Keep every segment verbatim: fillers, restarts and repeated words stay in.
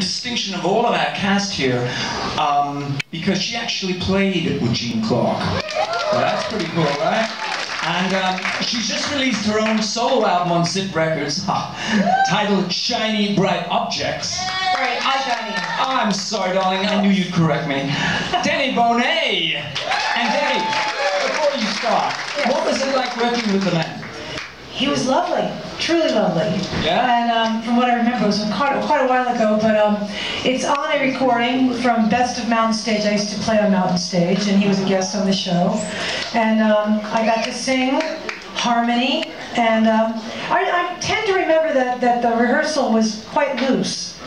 distinction of all of that cast here, um, because she actually played with Gene Clark. Well, that's pretty cool, right? And um, she's just released her own solo album on Zip Records, huh, titled Shiny Bright Objects. Sorry, I'm shiny. I'm sorry, darling, I knew you'd correct me. Denny Bonet! And Denny, before you start, yeah. What was it like working with the man? He was lovely, truly lovely. Yeah. And um, from what I remember, it was quite, quite a while ago, but um, it's on a recording from Best of Mountain Stage. I used to play on Mountain Stage, and he was a guest on the show. And um, I got to sing harmony, and um, I, I tend to remember that, that the rehearsal was quite loose.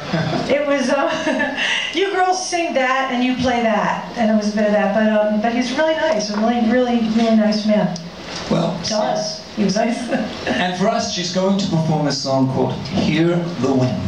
It was, uh, you girls sing that and you play that, and it was a bit of that, but, um, but he's really nice, a really, really, really nice man. Well, to us. He was nice. And for us, she's going to perform a song called Hear the Wind.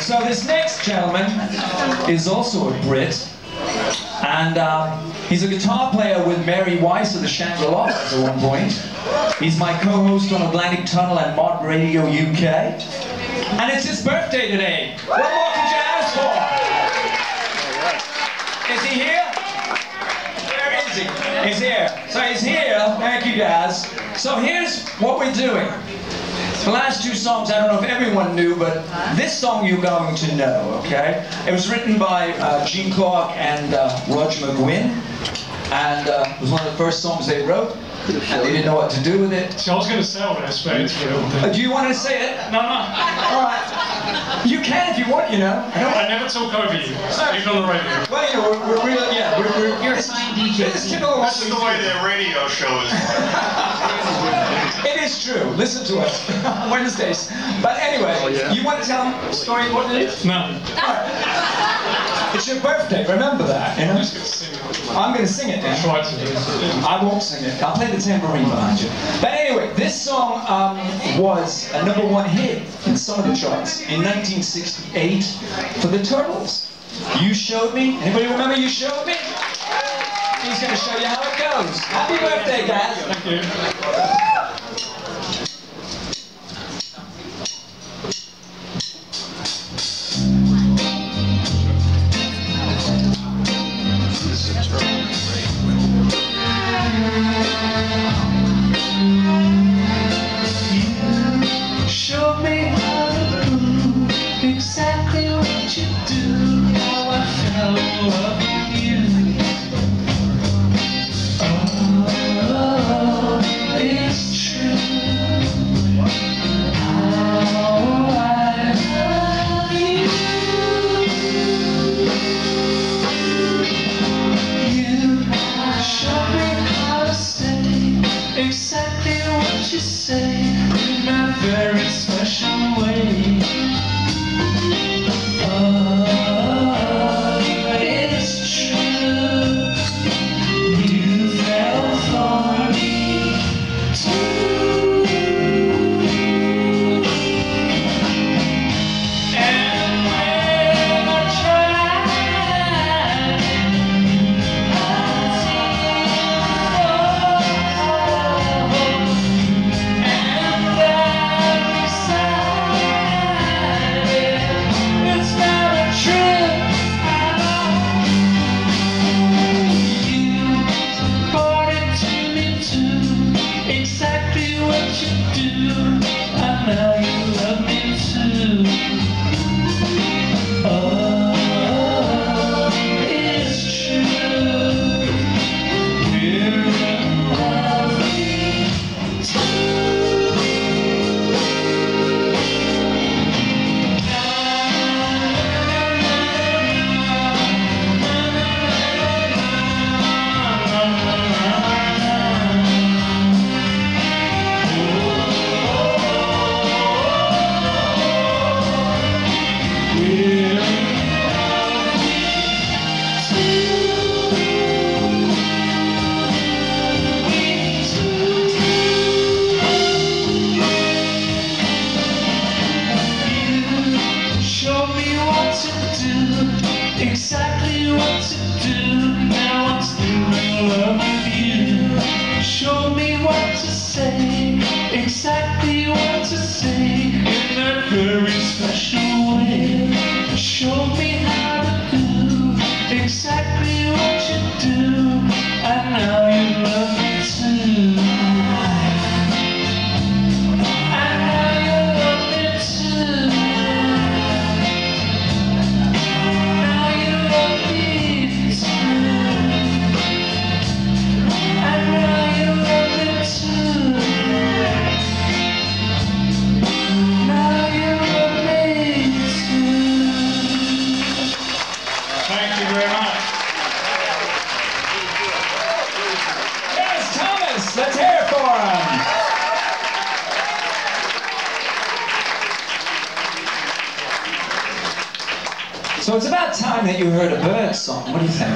So this next gentleman is also a Brit, and um, he's a guitar player with Mary Weiss of the Shangri-La at one point. He's my co-host on Atlantic Tunnel and Mod Radio U K, and it's his birthday today. What more could you ask for? Is he here? Where is he? He's here. So he's here. Thank you guys. So here's what we're doing. The last two songs, I don't know if everyone knew, but this song you're going to know, okay? It was written by uh, Gene Clark and uh, Roger McGuinn, and uh, it was one of the first songs they wrote, and they didn't know what to do with it. So I was going to say all that, I suppose. Uh, do you want to say it? No, no. All right. You can if you want, you know. I, don't I never talk over you. So you've got the radio. Well, you know, we're, we're real, yeah. We're, we're, you're a signed D J. This is the way their radio show is. It is true. Listen to us Wednesdays. But anyway, oh, yeah. You want to tell them a story? What it is? No. Right. It's your birthday. Remember that. You know? I'm just going to sing it. I'm going to sing it then. Try to do it. I won't sing it. I'll play the tambourine behind you. But anyway, this song um, was a number one hit in some of the charts in nineteen sixty-eight for the Turtles. You Showed Me. Anybody remember You Showed Me? He's going to show you how it goes. Happy birthday, guys. Thank you. So it's about time that you heard a bird song. What do you think?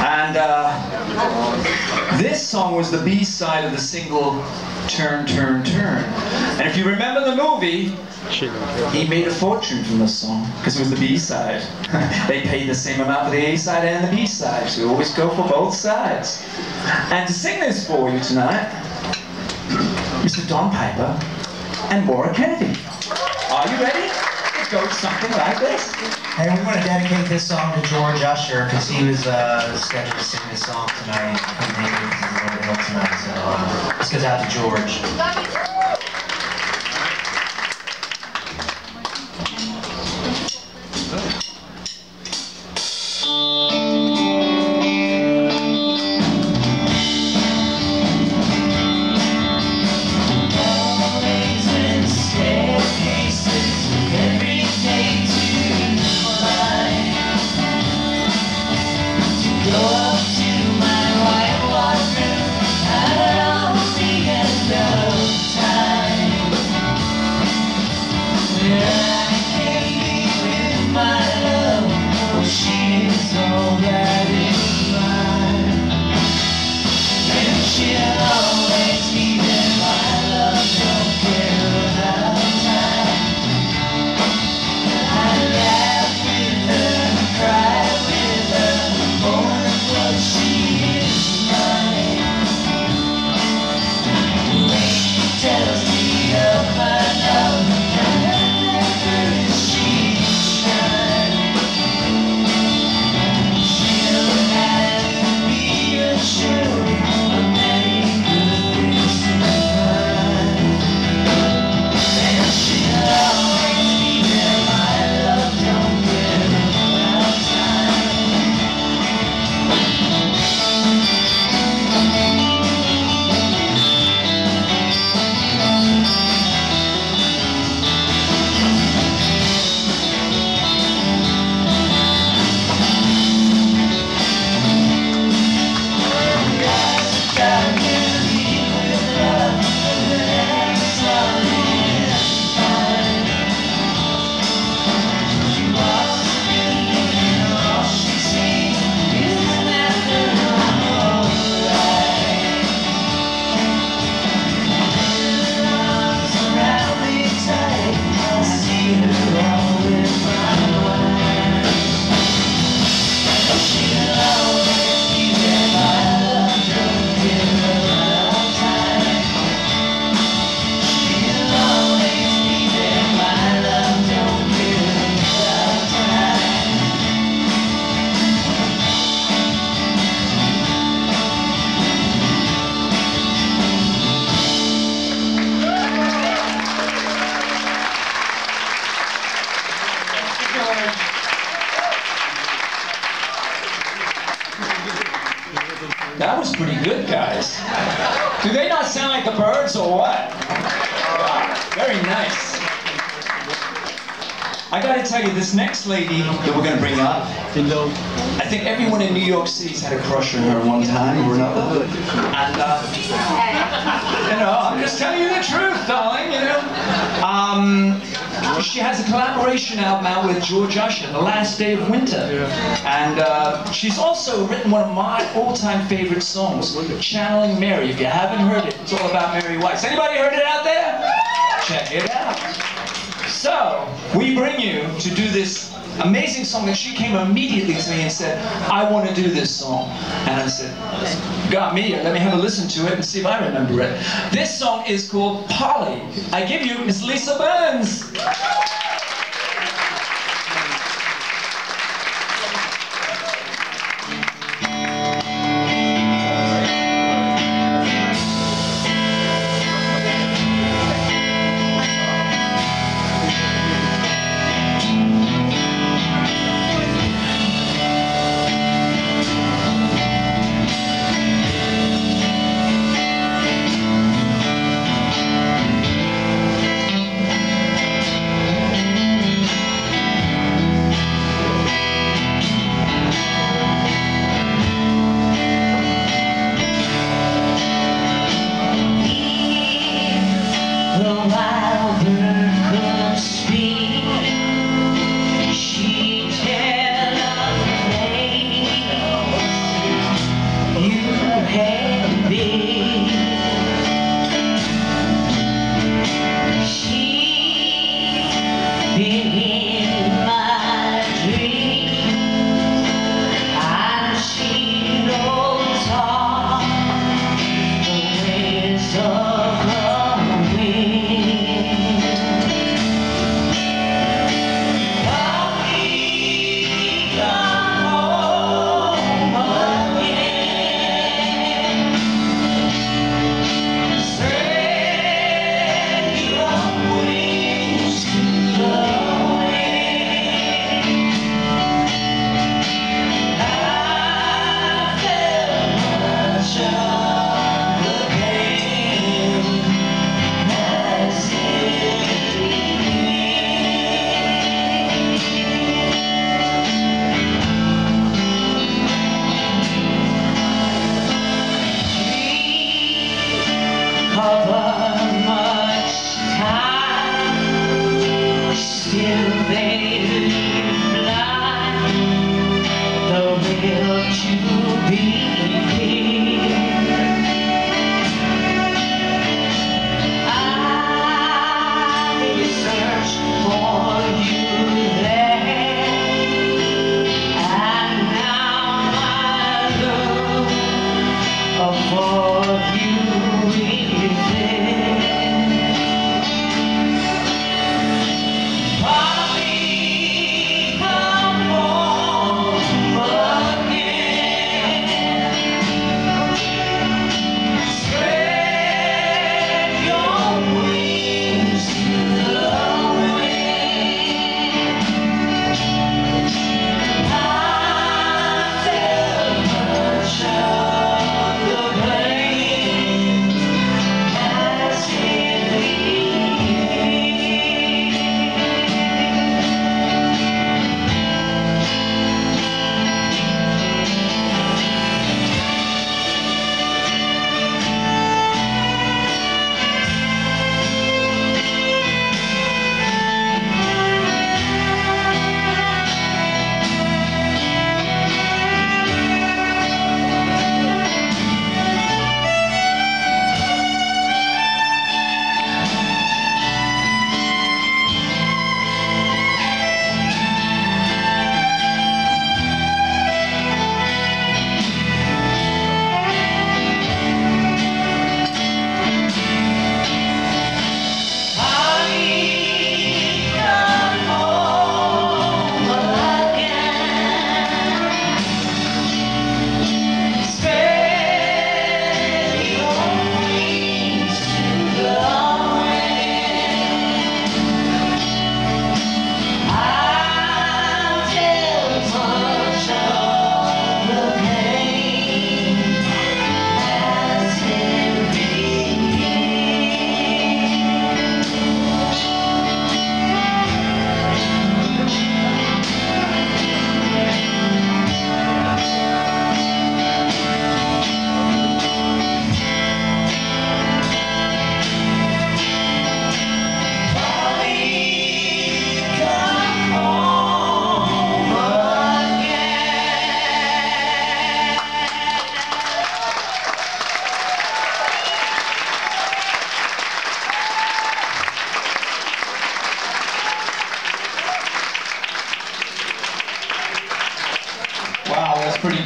And uh, this song was the B-side of the single Turn Turn Turn. And if you remember the movie, he made a fortune from this song because it was the B-side. They paid the same amount for the A-side and the B-side, so you always go for both sides. And to sing this for you tonight, Mister Don Piper and Maura Kennedy. Are you ready? It goes something like this. And we want to dedicate this song to George Usher, because he was uh, scheduled to sing this song tonight. He couldn't make it because he's a little bit ill tonight, so uh, this goes out to George. This next lady that we're going to bring up, I think everyone in New York City's had a crush on her one time or another. And, uh, you know, I'm just telling you the truth, darling, you know. Um, she has a collaboration album out with George Usher, The Last Day of Winter. And uh, she's also written one of my all-time favorite songs, Channeling Mary. If you haven't heard it, it's all about Mary Weiss. Anybody heard it out there? Check it out. So, we bring you to do this amazing song that she came immediately to me and said, I want to do this song. And I said, got me, let me have a listen to it and see if I remember it. This song is called Polly. I give you Miss Lisa Burns.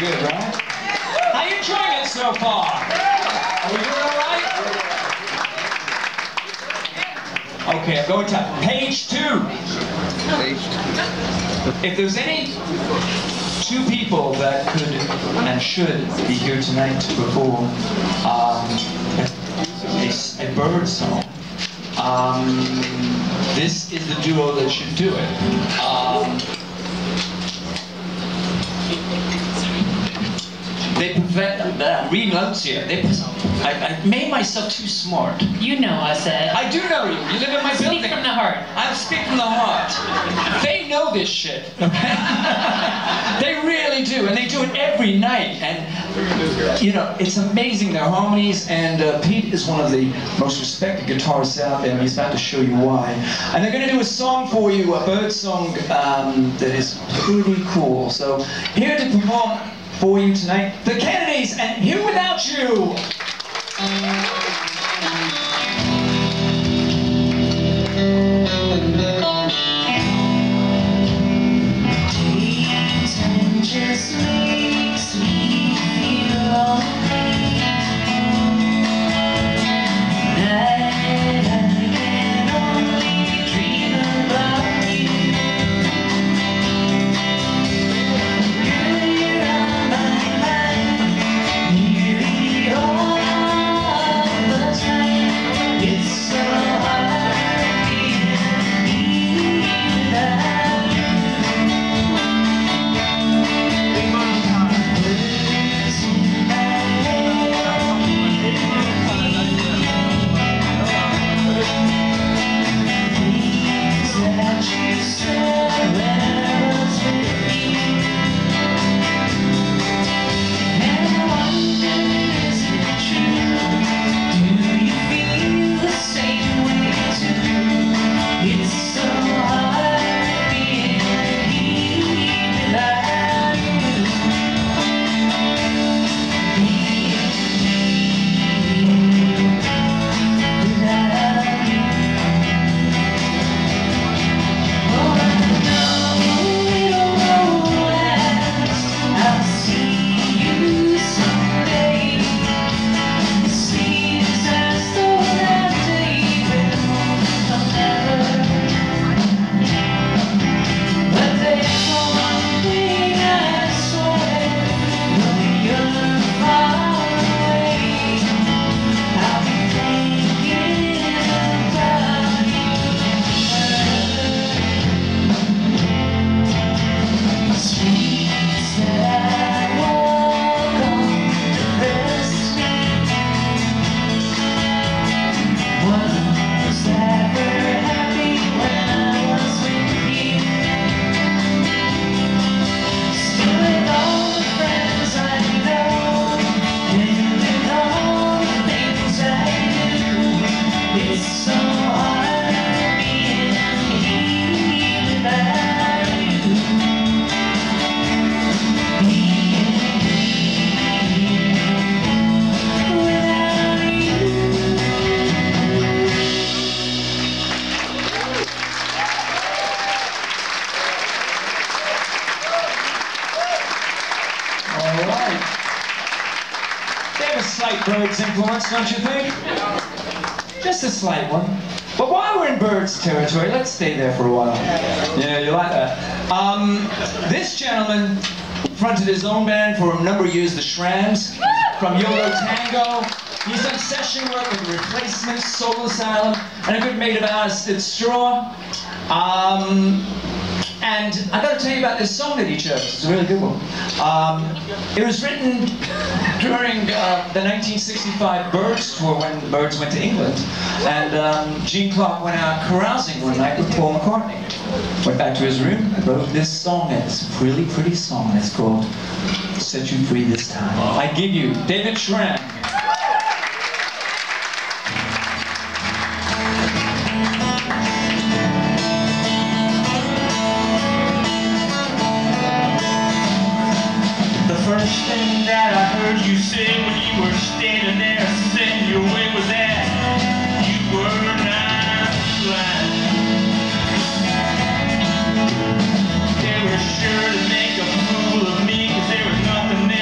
good, right? How you enjoying it so far? Are you doing all right? Okay, I'm going to page two. If there's any two people that could and should be here tonight to perform um, a, a bird song, um, this is the duo that should do it. Um, They prevent uh, read notes here. They, I, I made myself too smart. You know I said. I do know you. You live in my building. Speak from the heart. I speak from the heart. They know this shit. Okay? They really do, and they do it every night. And you know, it's amazing their harmonies. And uh, Pete is one of the most respected guitarists out there, and he's about to show you why. And they're going to do a song for you, a bird song um, that is pretty cool. So here to perform for you tonight, The Kennedys and You Without You. Influence, don't you think? Just a slight one. But while we're in birds territory, let's stay there for a while. Yeah, you like that. Um, this gentleman fronted his own band for a number of years, The Schramms, from Yo La Tengo. He's done session work with The Replacements, Soul Asylum, and a good mate of ours, Syd Straw. Um, and I gotta tell you about this song that he chose. It's a really good one. Um, it was written during uh, the nineteen sixty-five Birds tour when the Birds went to England, and um, Gene Clark went out carousing one night with Paul McCartney. Went back to his room and wrote this song, and it's a really pretty song, and it's called Set You Free This Time. I give you David Schramm. Sure to make a fool of me, cause there was nothing there.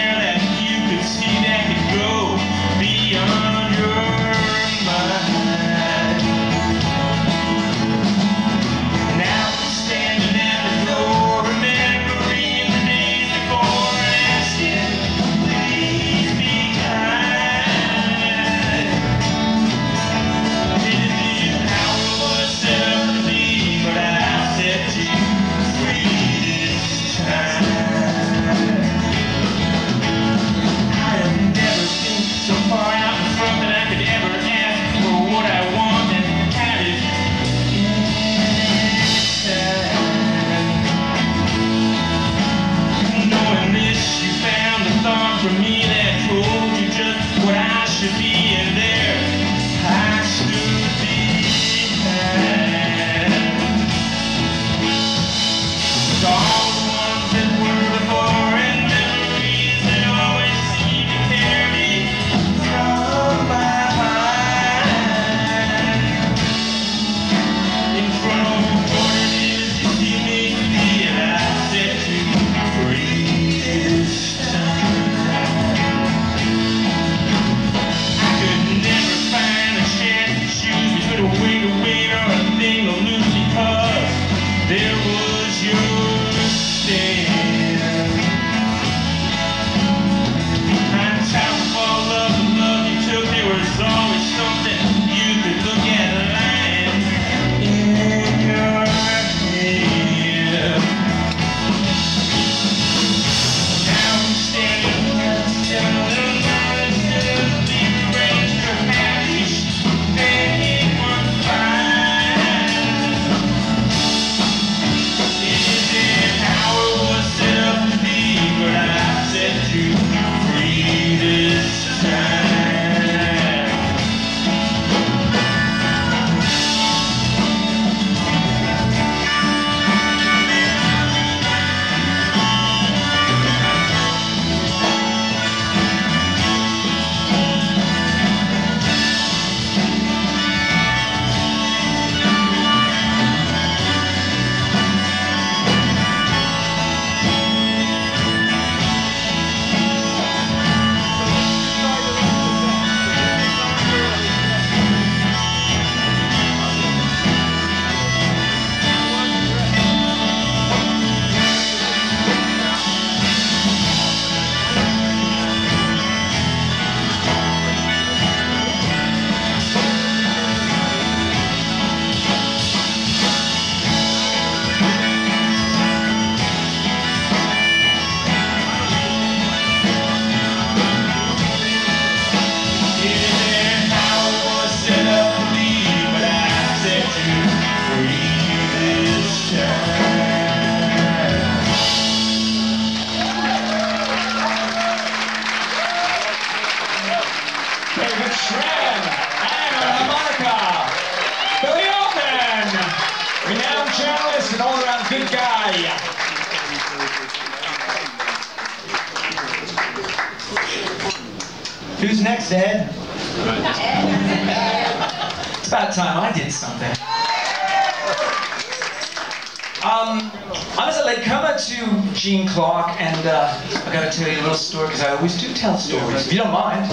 Gene Clark, and uh, I got to tell you a little story because I always do tell stories, if you don't mind.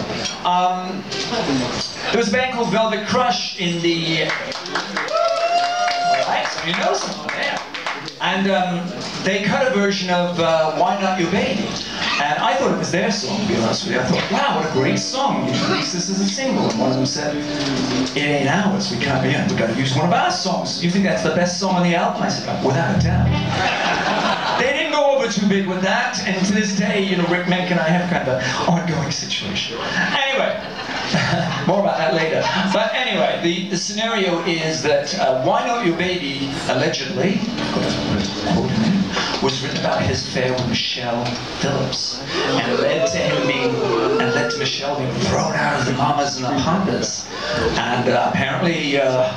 Um, there was a band called Velvet Crush in the... Right, so you know someone there. And um, they cut a version of uh, Why Not Your Baby. And I thought it was their song, to be honest with you. I thought, wow, what a great song. You should use this as a single. And one of them said, it ain't ours. We can't, yeah, we got to use one of our songs. You think that's the best song on the album? I said, without a doubt. They didn't go over too big with that. And to this day, you know, Rick Menk and I have kind of an ongoing situation. Anyway, more about that later. But anyway, the, the scenario is that uh, Why Not Your Baby, allegedly, was written about his affair with Michelle Phillips, and led to him being, and led to Michelle being thrown out of the Mamas and the Papas, and uh, apparently, uh,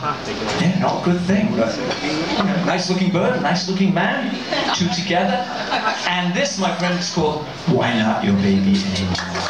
yeah, not a good thing. But, you know, nice-looking bird, nice-looking man, two together, and this, my friend, is called "Why Not Your Baby Anymore."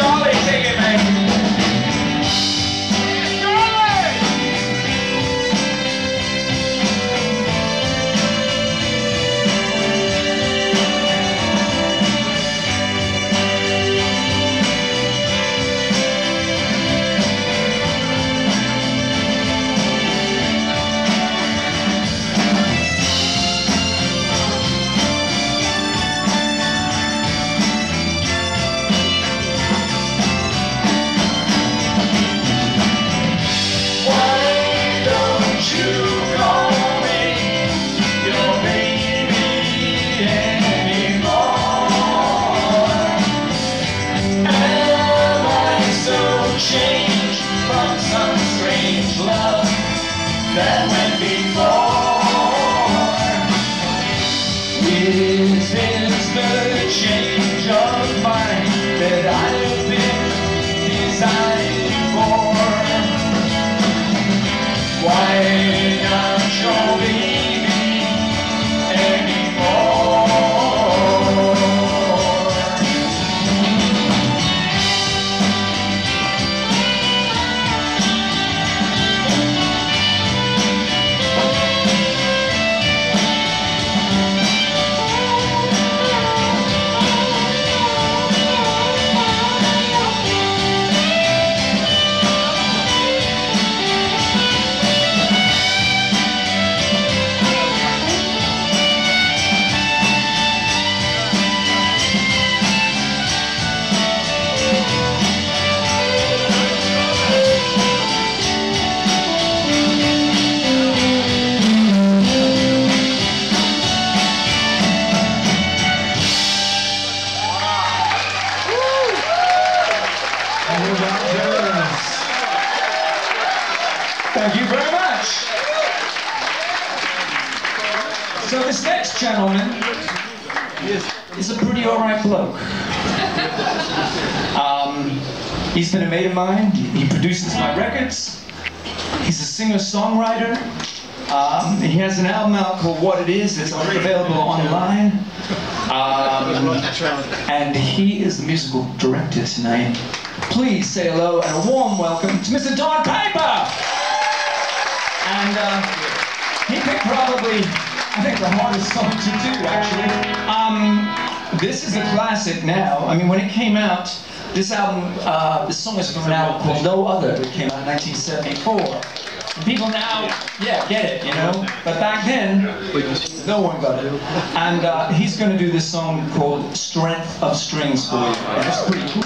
Charlie singing, mate. Yeah, he's been a mate of mine. He produces my records. He's a singer-songwriter. Um, he has an album out called What It Is. It's available online. Um, and he is the musical director tonight. Please say hello and a warm welcome to Mister Don Piper. And uh, he picked probably, I think, the hardest song to do, actually. Um, this is a classic now. I mean, when it came out, this album, uh, this song is from an album called No Other that came out in nineteen seventy-four. And people now, yeah, get it, you know? But back then, no one got it. And uh, he's going to do this song called Strength of Strings for you. And it's pretty cool.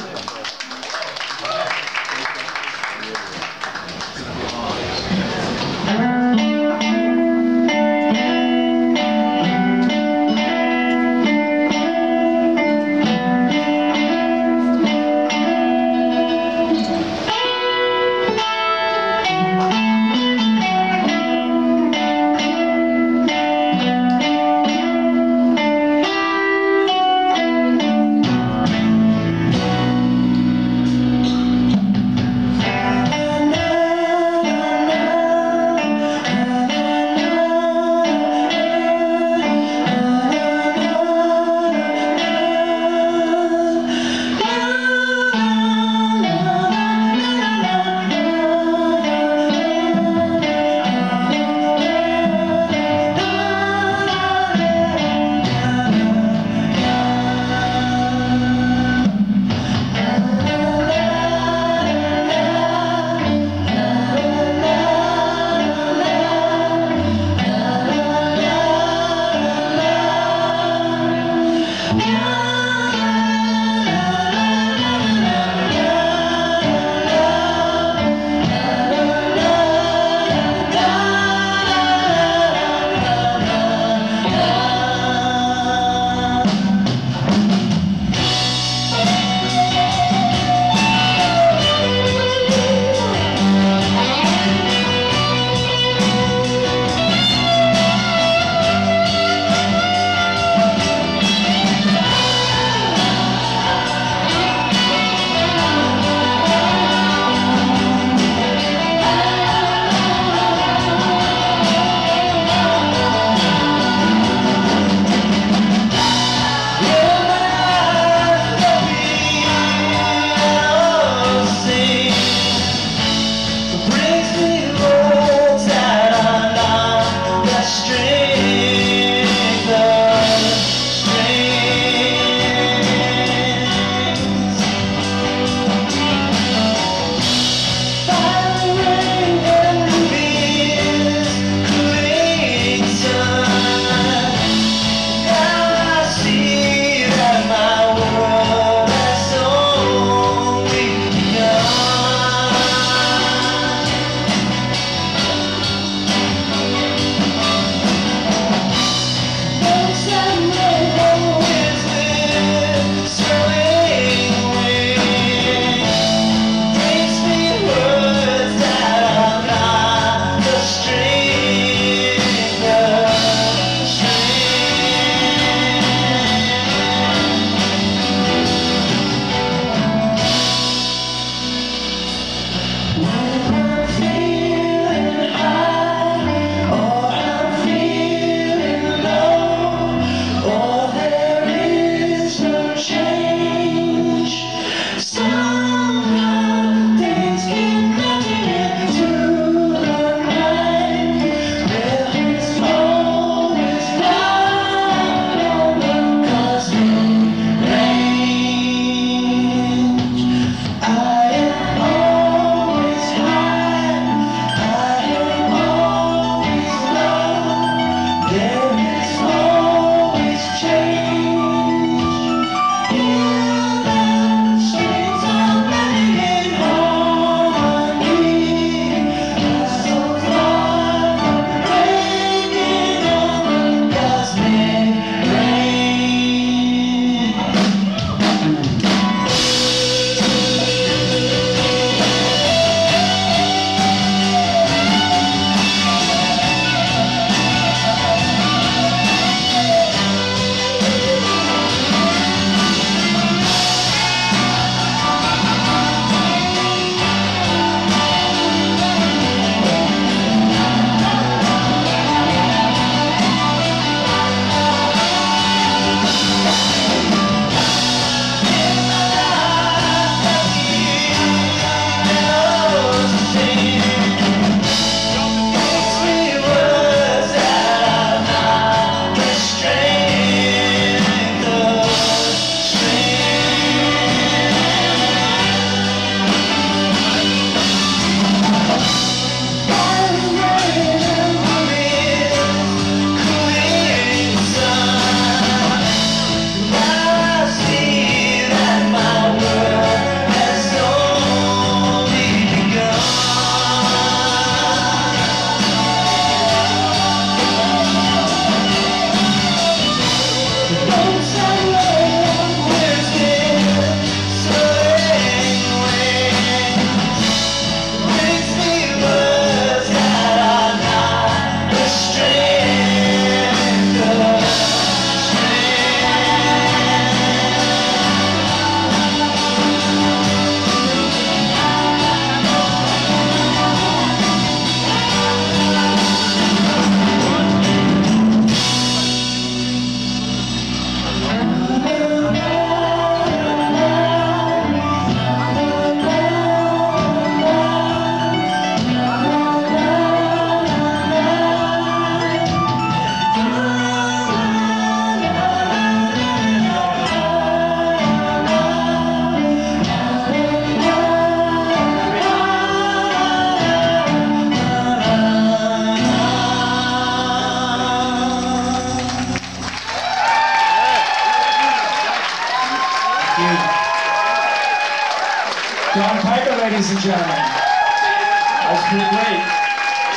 gentlemen. That's pretty great.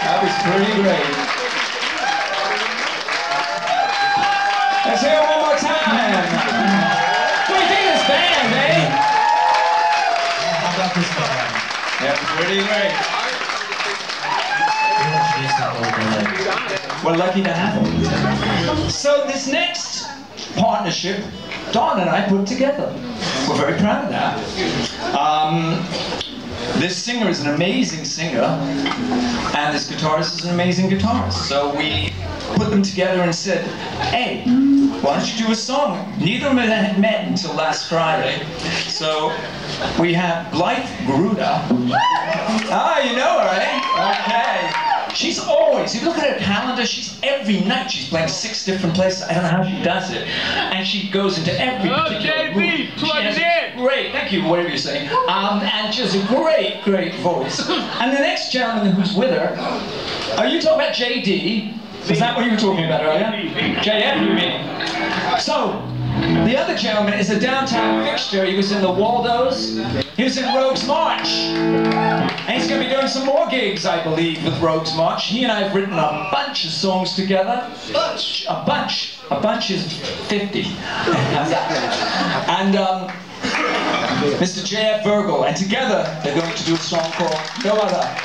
That was pretty great. Let's hear it one more time. What do you think of this band, eh? How about this band? Yeah, pretty great. We're lucky to have them. So this next partnership, Don and I put together. We're very proud of that. Um, this singer is an amazing singer, and this guitarist is an amazing guitarist. So we put them together and said, hey, why don't you do a song? Neither of them had met until last Friday. So we have Blythe Gruda. Ah, you know her, eh? Okay. She's always, you look at her calendar, she's every night, she's playing six different places. I don't know how she does it. And she goes into every particular room. Great, thank you, whatever you're saying. Um, and she has a great, great voice. And the next gentleman who's with her, are you talking about J D? Is that what you were talking about earlier? J F, you mean? So, the other gentleman is a downtown fixture. He was in the Waldos, he was in Rogue's March. And he's going to be doing some more gigs, I believe, with Rogue's March. He and I have written a bunch of songs together. Bunch, a bunch. A bunch is fifty. And, um, Mister J F Vergel, and together they're going to do a song called No Other.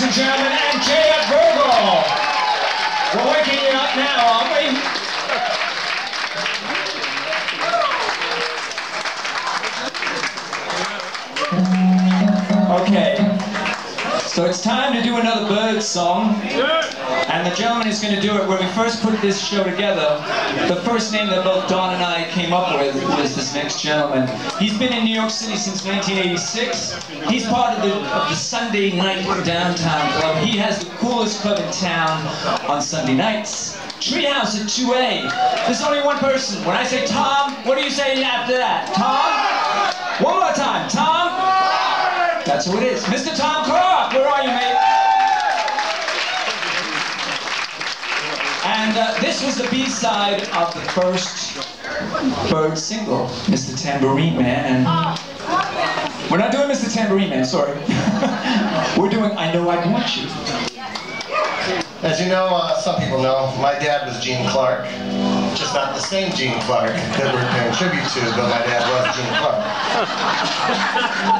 ladies and gentlemen, and J F Vergel. We're waking you up now, aren't we? Okay, so it's time to do another bird song, and the gentleman is going to do it. When we first put this show together, the first name that both Don and I came up with was this next gentleman. He's been in New York City since nineteen eighty-six. He's part of the, of the Sunday Night Downtown Club. He has the coolest club in town on Sunday nights. Treehouse at two A. There's only one person. When I say Tom, what do you say after that? Tom? One more time. Tom? That's who it is. Mister Tom Clark, where are you, mate? And uh, this was the B-side of the first Bird single, Mister Tambourine Man. We're not doing Mister Tambourine Man, sorry. We're doing I Know I'd Want You. As you know, uh, some people know, my dad was Gene Clark. Just not the same Gene Clark that we're paying tribute to, but my dad was Gene Clark.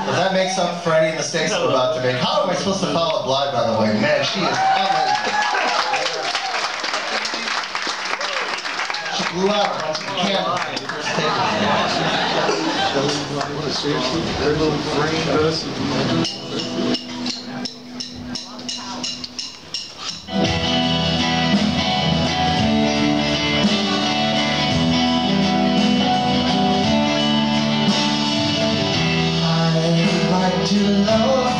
But that makes up for any mistakes I'm about to make. How am I supposed to follow up live, by the way? Man, she is elegant. Blew out a bunch of cameras. I'd like to love.